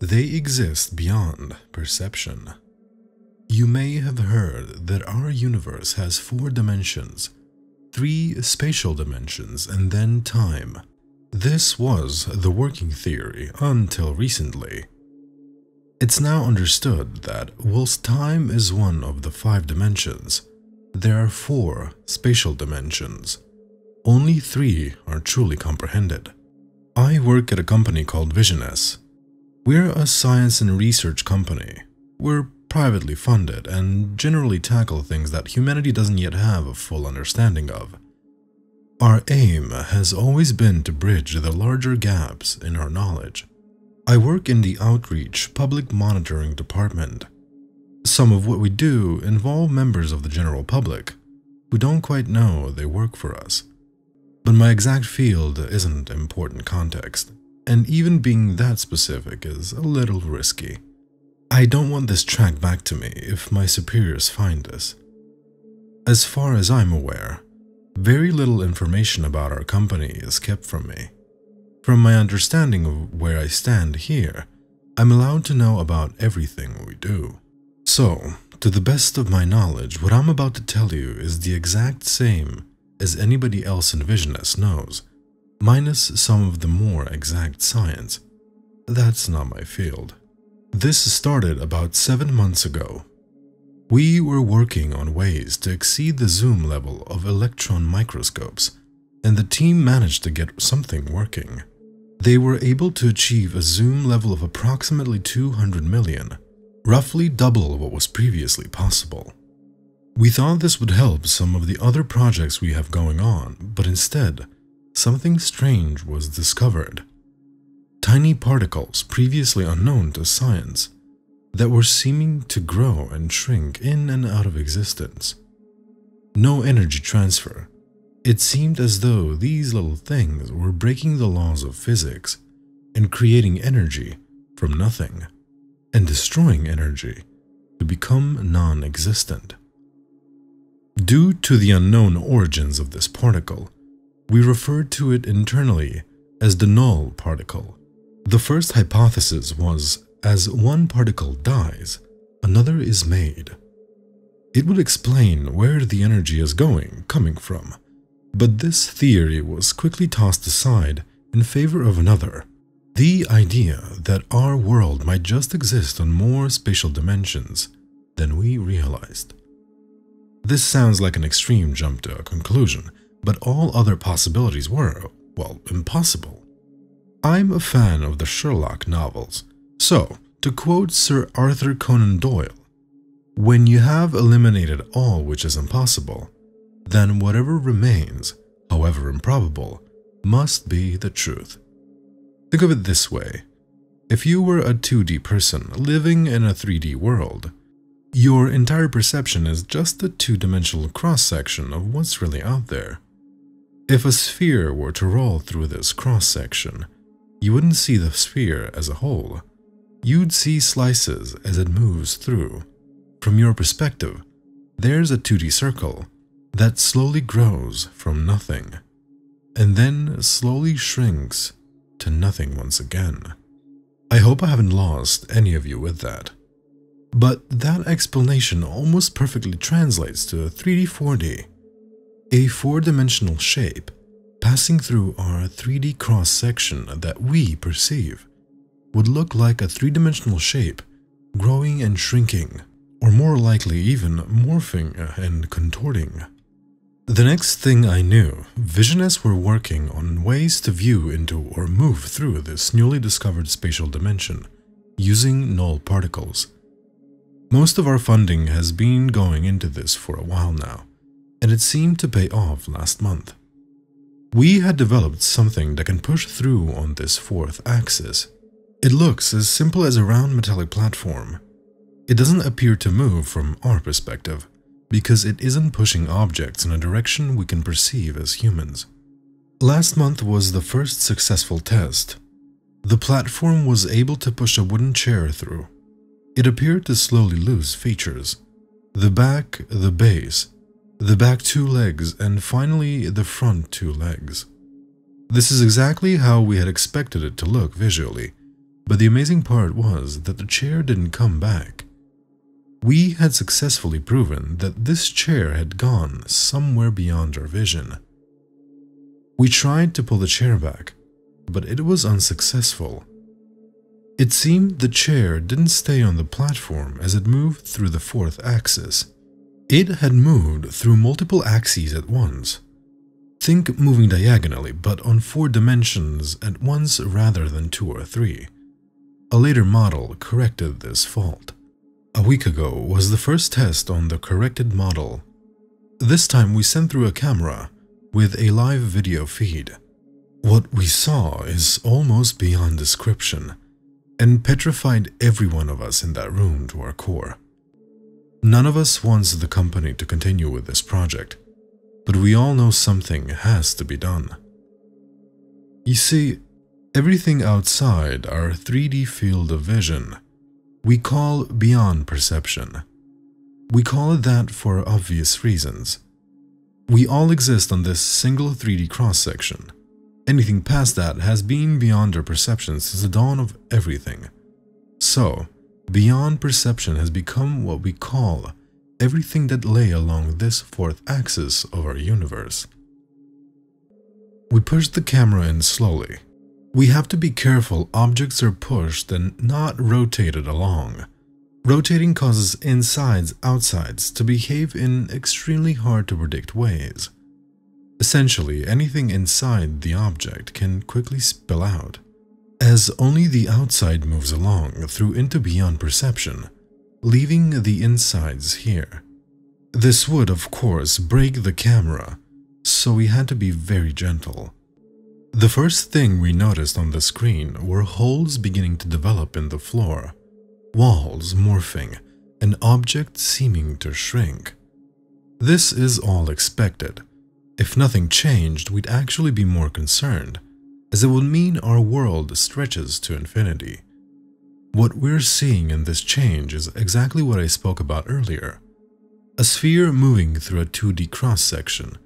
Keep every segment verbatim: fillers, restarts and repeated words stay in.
They exist beyond perception. You may have heard that our universe has four dimensions, three spatial dimensions, and then time. This was the working theory until recently. It's now understood that whilst time is one of the five dimensions, there are four spatial dimensions. Only three are truly comprehended. I work at a company called Visioness. We're a science and research company. We're privately funded and generally tackle things that humanity doesn't yet have a full understanding of. Our aim has always been to bridge the larger gaps in our knowledge. I work in the Outreach Public Monitoring Department. Some of what we do involve members of the general public who don't quite know they work for us. But my exact field isn't important context, and even being that specific is a little risky. I don't want this tracked back to me if my superiors find this. As far as I'm aware, very little information about our company is kept from me. From my understanding of where I stand here, I'm allowed to know about everything we do. So, to the best of my knowledge, what I'm about to tell you is the exact same as anybody else in Visioness knows, minus some of the more exact science. That's not my field. This started about seven months ago. We were working on ways to exceed the zoom level of electron microscopes, and the team managed to get something working. They were able to achieve a zoom level of approximately two hundred million, roughly double what was previously possible. We thought this would help some of the other projects we have going on, but instead, something strange was discovered. Tiny particles previously unknown to science that were seeming to grow and shrink in and out of existence. No energy transfer. It seemed as though these little things were breaking the laws of physics and creating energy from nothing, and destroying energy to become non-existent. Due to the unknown origins of this particle, we referred to it internally as the null particle. The first hypothesis was, as one particle dies, another is made. It would explain where the energy is going, coming from, but this theory was quickly tossed aside in favor of another. The idea that our world might just exist on more spatial dimensions than we realized. This sounds like an extreme jump to a conclusion, but all other possibilities were, well, impossible. I'm a fan of the Sherlock novels, so, to quote Sir Arthur Conan Doyle, "When you have eliminated all which is impossible, then whatever remains, however improbable, must be the truth." Think of it this way. If you were a two D person living in a three D world, your entire perception is just a two-dimensional cross-section of what's really out there. If a sphere were to roll through this cross-section, you wouldn't see the sphere as a whole. You'd see slices as it moves through. From your perspective, there's a two D circle that slowly grows from nothing, and then slowly shrinks to nothing once again. I hope I haven't lost any of you with that. But that explanation almost perfectly translates to a three D four D, a four-dimensional shape passing through our three D cross-section that we perceive would look like a three-dimensional shape growing and shrinking, or more likely even morphing and contorting. The next thing I knew, Visionists were working on ways to view into or move through this newly discovered spatial dimension using null particles. Most of our funding has been going into this for a while now, and it seemed to pay off last month. We had developed something that can push through on this fourth axis. It looks as simple as a round metallic platform. It doesn't appear to move from our perspective, because it isn't pushing objects in a direction we can perceive as humans. Last month was the first successful test. The platform was able to push a wooden chair through. It appeared to slowly lose features. The back, the base, the back two legs, and finally the front two legs. This is exactly how we had expected it to look visually, But the amazing part was that the chair didn't come back. We had successfully proven that this chair had gone somewhere beyond our vision. We tried to pull the chair back, but it was unsuccessful. It seemed the chair didn't stay on the platform as it moved through the fourth axis. It had moved through multiple axes at once. Think moving diagonally, but on four dimensions at once rather than two or three. A later model corrected this fault. A week ago was the first test on the corrected model. This time we sent through a camera with a live video feed. What we saw is almost beyond description and petrified every one of us in that room to our core. None of us wants the company to continue with this project, but we all know something has to be done. You see, everything outside our three D field of vision, we call beyond perception. We call it that for obvious reasons. We all exist on this single three D cross-section. Anything past that has been beyond our perception since the dawn of everything. So, beyond perception has become what we call everything that lay along this fourth axis of our universe. We pushed the camera in slowly. We have to be careful objects are pushed and not rotated along. Rotating causes insides, outsides to behave in extremely hard to predict ways. Essentially, anything inside the object can quickly spill out, as only the outside moves along through into beyond perception, leaving the insides here. This would, of course, break the camera, so we had to be very gentle. The first thing we noticed on the screen were holes beginning to develop in the floor, walls morphing, and objects seeming to shrink. This is all expected. If nothing changed, we'd actually be more concerned, as it would mean our world stretches to infinity. What we're seeing in this change is exactly what I spoke about earlier, a sphere moving through a two D cross-section,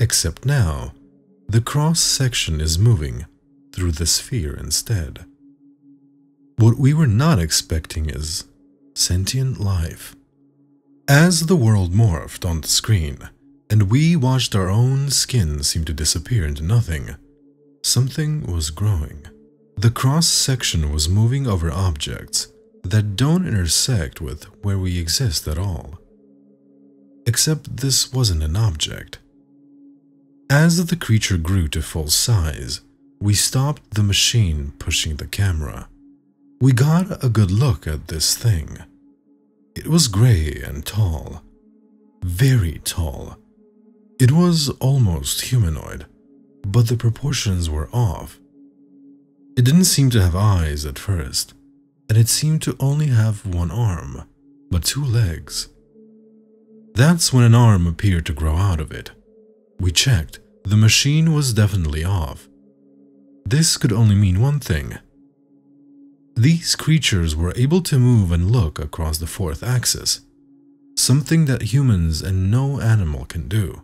except now, the cross-section is moving through the sphere instead. What we were not expecting is sentient life. As the world morphed on the screen, and we watched our own skin seem to disappear into nothing, something was growing. The cross-section was moving over objects that don't intersect with where we exist at all. Except this wasn't an object. As the creature grew to full size, we stopped the machine pushing the camera. We got a good look at this thing. It was gray and tall, very tall. It was almost humanoid, but the proportions were off. It didn't seem to have eyes at first, and it seemed to only have one arm, but two legs. That's when an arm appeared to grow out of it. We checked, the machine was definitely off. This could only mean one thing. These creatures were able to move and look across the fourth axis, something that humans and no animal can do.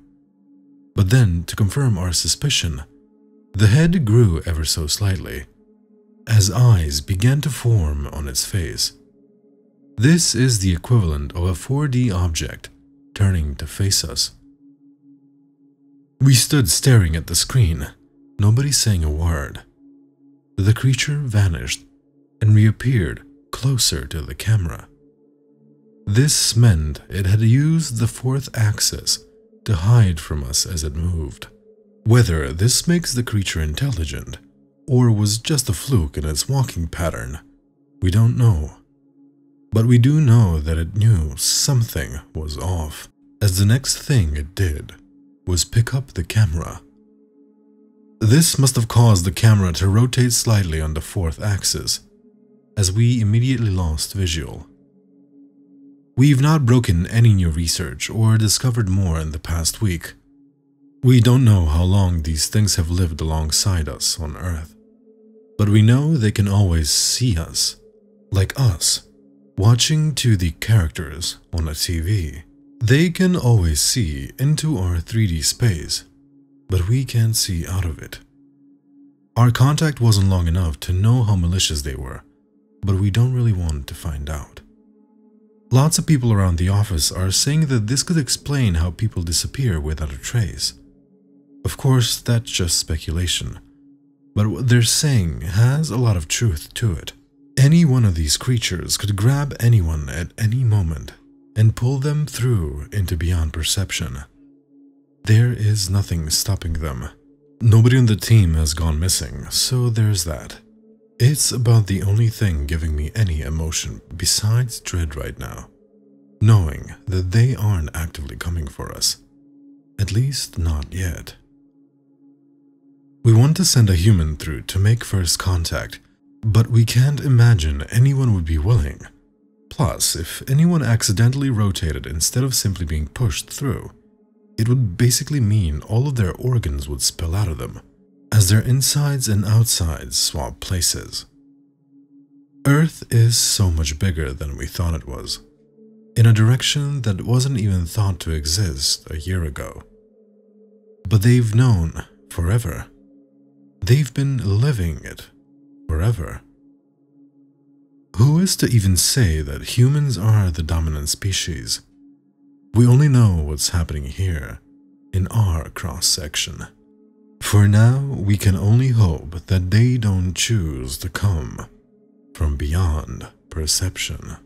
But then, to confirm our suspicion, the head grew ever so slightly, as eyes began to form on its face. This is the equivalent of a four D object turning to face us. We stood staring at the screen, nobody saying a word. The creature vanished and reappeared closer to the camera. This meant it had used the fourth axis to hide from us as it moved. Whether this makes the creature intelligent or was just a fluke in its walking pattern, we don't know. But we do know that it knew something was off, as the next thing it did was pick up the camera. This must have caused the camera to rotate slightly on the fourth axis, as we immediately lost visual. We've not broken any new research or discovered more in the past week. We don't know how long these things have lived alongside us on Earth, but we know they can always see us, like us, watching two D characters on a T V. They can always see into our three D space, but we can't see out of it. Our contact wasn't long enough to know how malicious they were, but we don't really want to find out. Lots of people around the office are saying that this could explain how people disappear without a trace. Of course, that's just speculation, but what they're saying has a lot of truth to it. Any one of these creatures could grab anyone at any moment and pull them through into beyond perception. There is nothing stopping them. Nobody on the team has gone missing, so there's that. It's about the only thing giving me any emotion besides dread right now, knowing that they aren't actively coming for us. At least not yet. We want to send a human through to make first contact, but we can't imagine anyone would be willing. Plus, if anyone accidentally rotated instead of simply being pushed through, it would basically mean all of their organs would spill out of them, as their insides and outsides swap places. Earth is so much bigger than we thought it was, in a direction that wasn't even thought to exist a year ago. But they've known forever. They've been living it forever. Who is to even say that humans are the dominant species? We only know what's happening here, in our cross-section. For now, we can only hope that they don't choose to come from beyond perception.